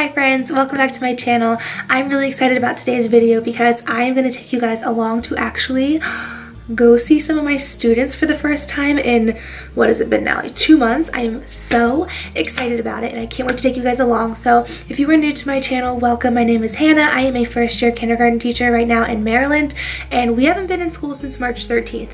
Hi friends, welcome back to my channel. I'm really excited about today's video because I'm going to take you guys along to actually go see some of my students for the first time in, what has it been now, like 2 months. I am so excited about it and I can't wait to take you guys along. So if you are new to my channel, welcome. My name is Hannah. I am a first year kindergarten teacher right now in Maryland, and we haven't been in school since March 13th.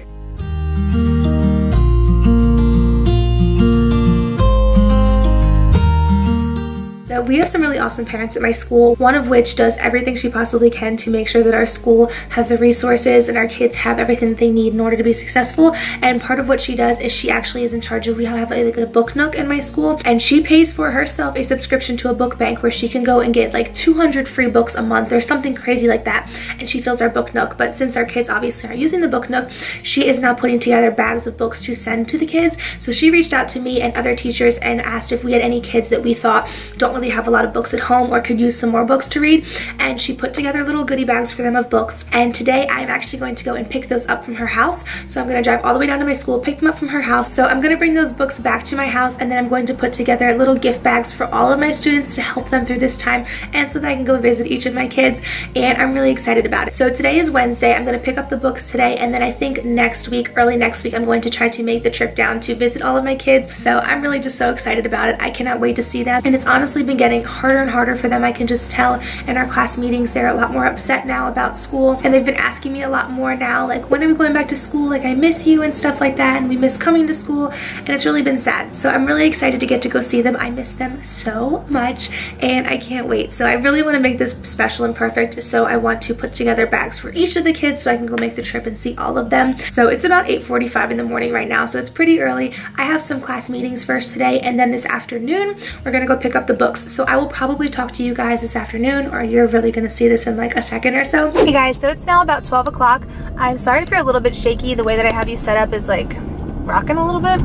We have some really awesome parents at my school, one of which does everything she possibly can to make sure that our school has the resources and our kids have everything that they need in order to be successful. And part of what she does is she actually is in charge of, we have like a book nook in my school, and she pays for herself a subscription to a book bank where she can go and get like 200 free books a month or something crazy like that, and she fills our book nook. But since our kids obviously are using the book nook, she is now putting together bags of books to send to the kids. So she reached out to me and other teachers and asked if we had any kids that we thought don't really have a lot of books at home or could use some more books to read, and she put together little goodie bags for them of books. And today I'm actually going to go and pick those up from her house. So I'm going to drive all the way down to my school, pick them up from her house. So I'm going to bring those books back to my house, and then I'm going to put together little gift bags for all of my students to help them through this time and so that I can go visit each of my kids, and I'm really excited about it. So today is Wednesday. I'm going to pick up the books today, and then I think next week, early next week, I'm going to try to make the trip down to visit all of my kids. So I'm really just so excited about it. I cannot wait to see them, and it's honestly been getting harder and harder for them. I can just tell in our class meetings they're a lot more upset now about school, and they've been asking me a lot more now, like, when are we going back to school, like, I miss you and stuff like that, and we miss coming to school, and it's really been sad. So I'm really excited to get to go see them. I miss them so much and I can't wait. So I really want to make this special and perfect, so I want to put together bags for each of the kids so I can go make the trip and see all of them. So it's about 8:45 in the morning right now, so it's pretty early. I have some class meetings first today, and then this afternoon we're gonna go pick up the books. So I will probably talk to you guys this afternoon, or you're really gonna see this in like a second or so. Hey guys, so it's now about 12 o'clock. I'm sorry if you're a little bit shaky. The way that I have you set up is like rocking a little bit,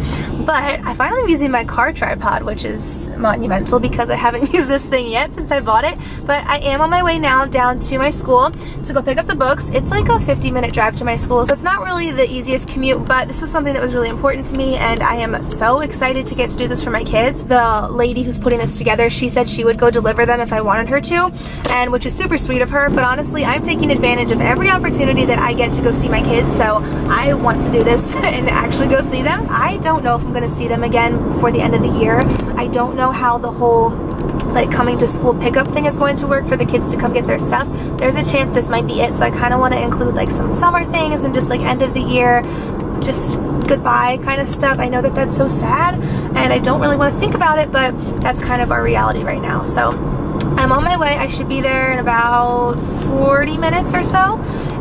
but I finally am using my car tripod, which is monumental because I haven't used this thing yet since I bought it. But I am on my way now down to my school to go pick up the books. It's like a 50-minute drive to my school, so it's not really the easiest commute, but this was something that was really important to me, and I am so excited to get to do this for my kids. The lady who's putting this together, she said she would go deliver them if I wanted her to, and which is super sweet of her, but honestly I'm taking advantage of every opportunity that I get to go see my kids, so I want to do this and actually go see them. I don't know if I'm gonna see them again before the end of the year. I don't know how the whole like coming to school pickup thing is going to work for the kids to come get their stuff. There's a chance this might be it, so I kind of want to include like some summer things and just like end of the year, just goodbye kind of stuff. I know that that's so sad and I don't really want to think about it, but that's kind of our reality right now. So I'm on my way. I should be there in about 40 minutes or so,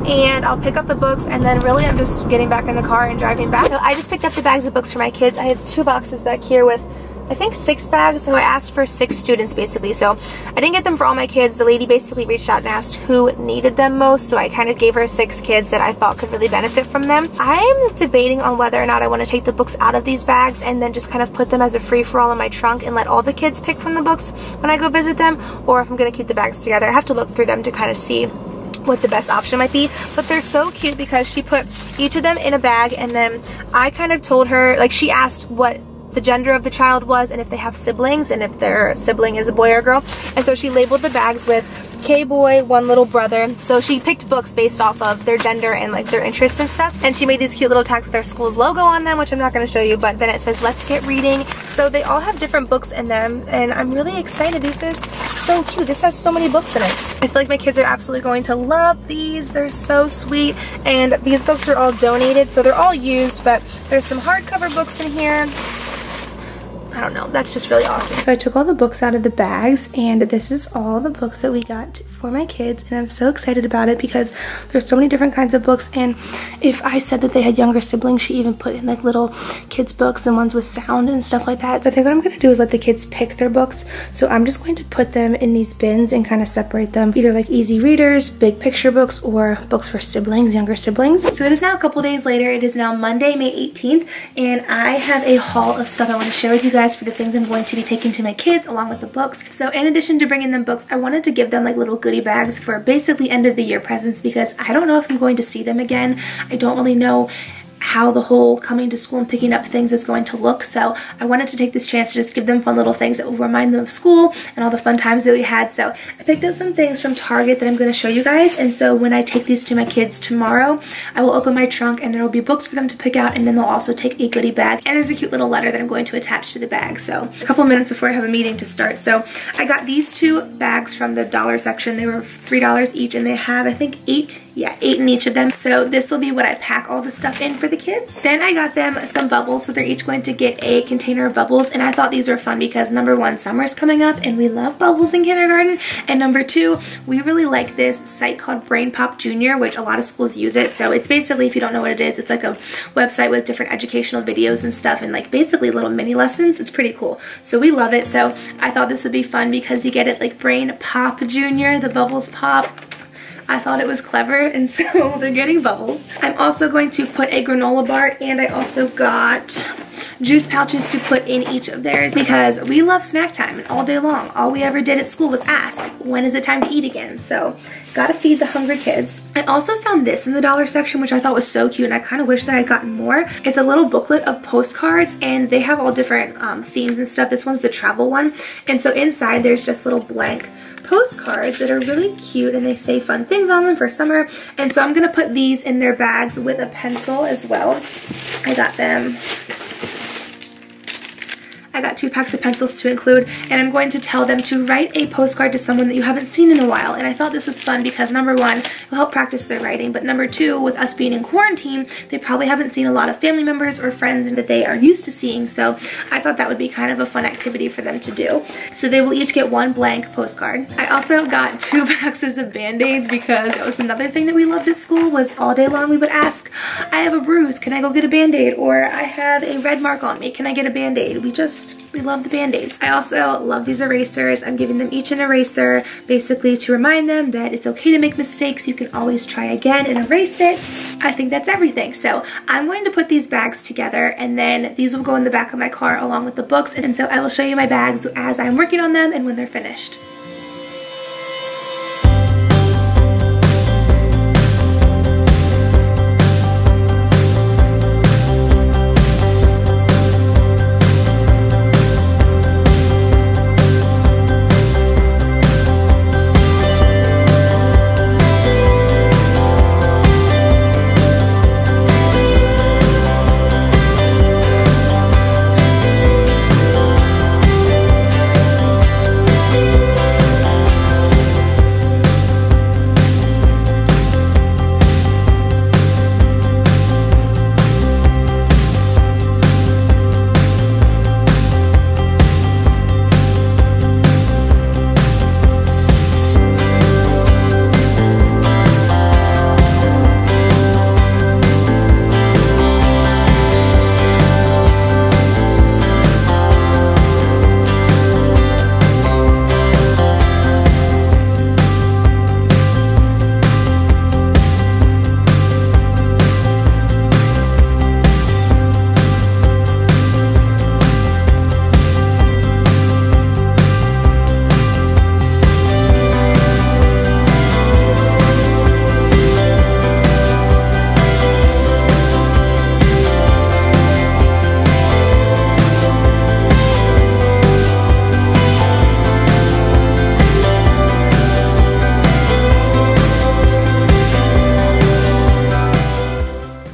and I'll pick up the books, and then really I'm just getting back in the car and driving back. So I just picked up the bags of books for my kids. I have 2 boxes back here with I think 6 bags, so I asked for 6 students basically. So I didn't get them for all my kids. The lady basically reached out and asked who needed them most, so I kind of gave her 6 kids that I thought could really benefit from them. I'm debating on whether or not I want to take the books out of these bags and then just kind of put them as a free-for-all in my trunk and let all the kids pick from the books when I go visit them, or if I'm going to keep the bags together. I have to look through them to kind of see what the best option might be. But they're so cute because she put each of them in a bag, and then I kind of told her, like, she asked what the gender of the child was and if they have siblings and if their sibling is a boy or a girl, and so she labeled the bags with K-boy, one little brother. So she picked books based off of their gender and like their interests and stuff, and she made these cute little tags with their school's logo on them, which I'm not going to show you, but then it says "Let's Get Reading." So they all have different books in them, and I'm really excited. This is so cute. This has so many books in it. I feel like my kids are absolutely going to love these. They're so sweet, and these books are all donated, so they're all used, but there's some hardcover books in here. I don't know, that's just really awesome. So I took all the books out of the bags, and this is all the books that we got for my kids, and I'm so excited about it because there's so many different kinds of books. And if I said that they had younger siblings, she even put in like little kids books and ones with sound and stuff like that. So I think what I'm gonna do is let the kids pick their books, so I'm just going to put them in these bins and kind of separate them, either like easy readers, big picture books, or books for siblings, younger siblings. So it is now a couple days later. It is now Monday, May 18th, and I have a haul of stuff I want to share with you guys for the things I'm going to be taking to my kids along with the books. So in addition to bringing them books, I wanted to give them like little goodie bags for basically end of the year presents, because I don't know if I'm going to see them again. I don't really know how the whole coming to school and picking up things is going to look. So I wanted to take this chance to just give them fun little things that will remind them of school and all the fun times that we had. So I picked up some things from Target that I'm going to show you guys. And so when I take these to my kids tomorrow, I will open my trunk and there will be books for them to pick out, and then they'll also take a goodie bag. And there's a cute little letter that I'm going to attach to the bag. So a couple minutes before I have a meeting to start. So I got these two bags from the dollar section. They were $3 each and they have, I think, eight in each of them. So this will be what I pack all the stuff in for the kids. Then I got them some bubbles, so they're each going to get a container of bubbles, and I thought these were fun because number one, summer's coming up and we love bubbles in kindergarten, and number two, we really like this site called Brain Pop Junior, which a lot of schools use it. So it's basically, if you don't know what it is, it's like a website with different educational videos and stuff and like basically little mini lessons. It's pretty cool. So we love it. So I thought this would be fun because you get it like Brain Pop Junior, the bubbles pop. I thought it was clever, and so they're getting bubbles. I'm also going to put a granola bar, and I also got juice pouches to put in each of theirs because we love snack time, and all day long, all we ever did at school was ask, when is it time to eat again? So gotta feed the hungry kids. I also found this in the dollar section, which I thought was so cute, and I kind of wish that I had gotten more. It's a little booklet of postcards, and they have all different themes and stuff. This one's the travel one, and so inside there's just little blank postcards that are really cute, and they say fun things on them for summer. And so I'm gonna put these in their bags with a pencil as well. I got 2 packs of pencils to include, and I'm going to tell them to write a postcard to someone that you haven't seen in a while. And I thought this was fun because number one, it'll help practice their writing, but number two, with us being in quarantine, they probably haven't seen a lot of family members or friends that they are used to seeing. So I thought that would be kind of a fun activity for them to do. So they will each get one blank postcard. I also got 2 boxes of Band-Aids because it was another thing that we loved at school was all day long we would ask, I have a bruise, can I go get a Band-Aid? Or I have a red mark on me, can I get a Band-Aid? We love the Band-Aids. I also love these erasers. I'm giving them each an eraser basically to remind them that it's okay to make mistakes. You can always try again and erase it. I think that's everything. So I'm going to put these bags together, and then these will go in the back of my car along with the books. And so I will show you my bags as I'm working on them and when they're finished.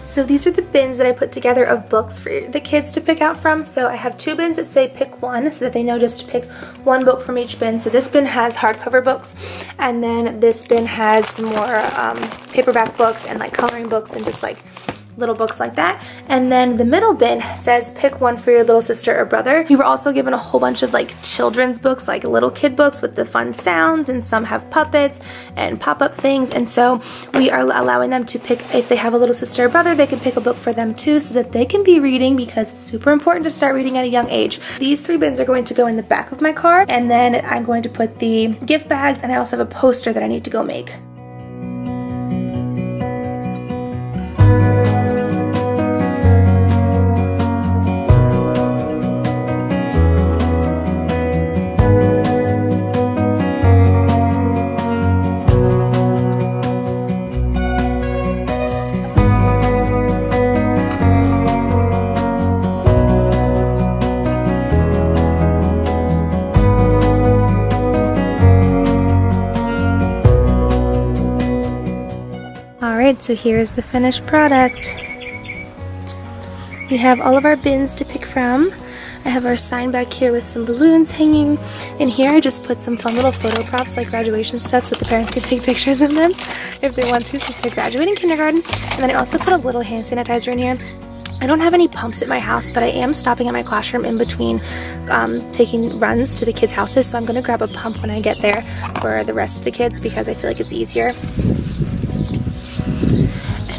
So these are the bins that I put together of books for the kids to pick out from. So I have 2 bins that say pick one, so that they know just to pick one book from each bin. So this bin has hardcover books, and then this bin has some more paperback books and like coloring books and just like little books like that. And then the middle bin says pick one for your little sister or brother. You were also given a whole bunch of like children's books, like little kid books with the fun sounds, and some have puppets and pop-up things. And so we are allowing them to pick, if they have a little sister or brother, they can pick a book for them too, so that they can be reading, because it's super important to start reading at a young age. These 3 bins are going to go in the back of my car, and then I'm going to put the gift bags, and I also have a poster that I need to go make. inside, so here is the finished product. We have all of our bins to pick from. I have our sign back here with some balloons hanging. In here I just put some fun little photo props like graduation stuff so the parents can take pictures of them if they want to since they're graduating kindergarten. And then I also put a little hand sanitizer in here. I don't have any pumps at my house, but I am stopping at my classroom in between taking runs to the kids' houses, so I'm going to grab a pump when I get there for the rest of the kids because I feel like it's easier.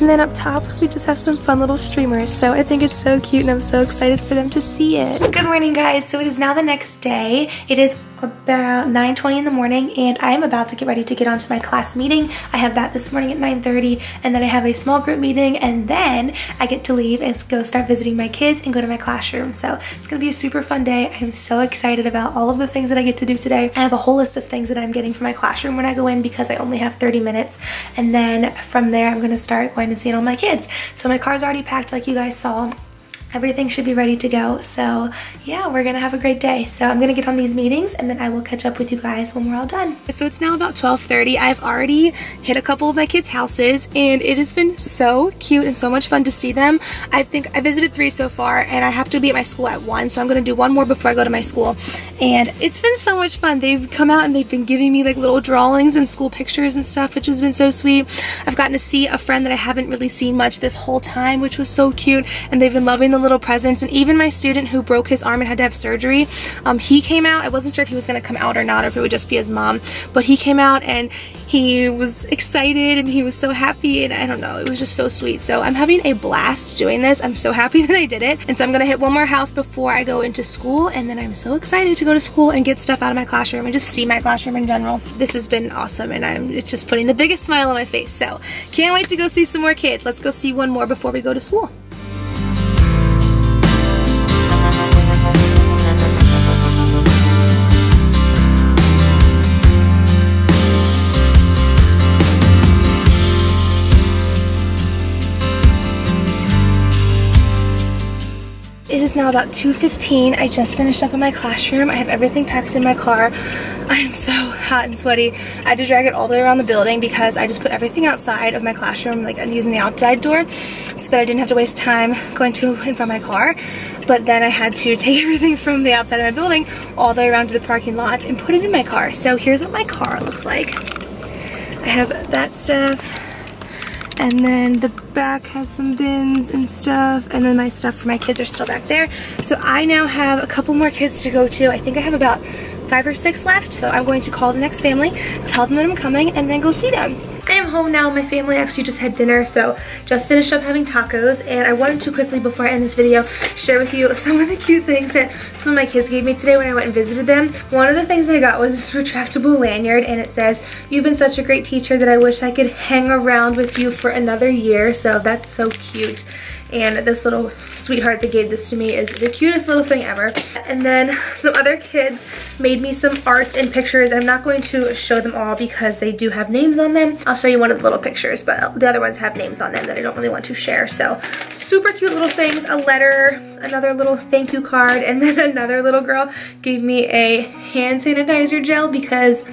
And then up top, we just have some fun little streamers. So I think it's so cute and I'm so excited for them to see it. Good morning, guys. So it is now the next day. It is about 9:20 in the morning and I'm about to get ready to get onto my class meeting. I have that this morning at 9:30 and then I have a small group meeting and then I get to leave and go start visiting my kids and go to my classroom. So it's gonna be a super fun day. I'm so excited about all of the things that I get to do today. I have a whole list of things that I'm getting for my classroom when I go in because I only have 30 minutes. And then from there, I'm gonna start going and seeing all my kids. So my car's already packed like you guys saw. Everything should be ready to go. So yeah, we're gonna have a great day. So I'm gonna get on these meetings and then I will catch up with you guys when we're all done. So it's now about 12:30. I've already hit a couple of my kids' houses and it has been so cute and so much fun to see them. I think I visited 3 so far and I have to be at my school at 1. So I'm gonna do one more before I go to my school. And it's been so much fun. They've come out and they've been giving me like little drawings and school pictures and stuff, which has been so sweet. I've gotten to see a friend that I haven't really seen much this whole time, which was so cute. And they've been loving the little presents, and even my student who broke his arm and had to have surgery, he came out. I wasn't sure if he was going to come out or not, or if it would just be his mom, but he came out and he was excited and he was so happy, and I don't know, it was just so sweet. So I'm having a blast doing this. I'm so happy that I did it. And so I'm gonna hit one more house before I go into school, and then I'm so excited to go to school and get stuff out of my classroom and just see my classroom in general. This has been awesome, and it's just putting the biggest smile on my face. So can't wait to go see some more kids. Let's go see one more before we go to school. It is now about 2:15. I just finished up in my classroom. I have everything packed in my car. I am so hot and sweaty. I had to drag it all the way around the building because I just put everything outside of my classroom, like using the outside door, so that I didn't have to waste time going to and from my car. But then I had to take everything from the outside of my building all the way around to the parking lot and put it in my car. So here's what my car looks like. I have that stuff. And then the back has some bins and stuff, and then my stuff for my kids are still back there. So I now have a couple more kids to go to. I think I have about 5 or 6 left. So I'm going to call the next family, tell them that I'm coming, and then go see them. I am home now. My family actually just had dinner, so just finished up having tacos, and I wanted to quickly, before I end this video, share with you some of the cute things that some of my kids gave me today when I went and visited them. One of the things that I got was this retractable lanyard, and it says, "You've been such a great teacher that I wish I could hang around with you for another year," so that's so cute. And this little sweetheart that gave this to me is the cutest little thing ever. And then some other kids made me some arts and pictures. I'm not going to show them all because they do have names on them. I'll show you one of the little pictures, but the other ones have names on them that I don't really want to share. So super cute little things, a letter, another little thank you card, and then another little girl gave me a hand sanitizer gel because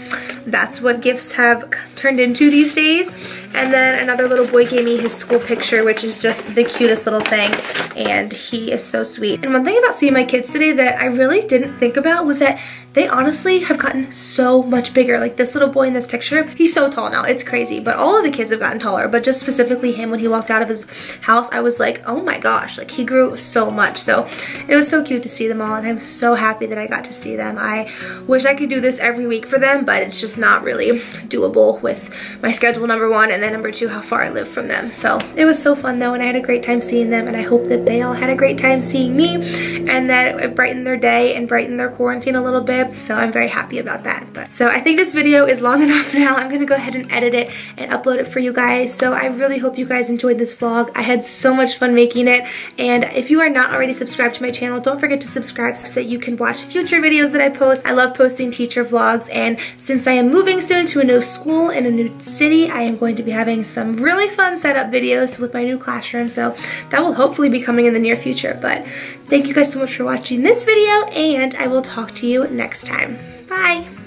that's what gifts have turned into these days. And then another little boy gave me his school picture, which is just the cutest little thing, and he is so sweet. And one thing about seeing my kids today that I really didn't think about was that they honestly have gotten so much bigger. Like this little boy in this picture, he's so tall now, it's crazy, but all of the kids have gotten taller, but just specifically him, when he walked out of his house, I was like, oh my gosh, like he grew so much. So it was so cute to see them all, and I'm so happy that I got to see them. I wish I could do this every week for them, but it's just not really doable with my schedule, number 1, and then number 2, how far I live from them. So it was so fun though, and I had a great time seeing them, and I hope that they all had a great time seeing me, and that it brightened their day and brightened their quarantine a little bit. So I'm very happy about that. But so I think this video is long enough now. I'm gonna go ahead and edit it and upload it for you guys. So I really hope you guys enjoyed this vlog. I had so much fun making it, and if you are not already subscribed to my channel, don't forget to subscribe so that you can watch future videos that I post. I love posting teacher vlogs, and since I am moving soon to a new school in a new city, I am going to be having some really fun setup videos with my new classroom, so that will hopefully be coming in the near future. But thank you guys so much for watching this video, and I will talk to you next time. Bye!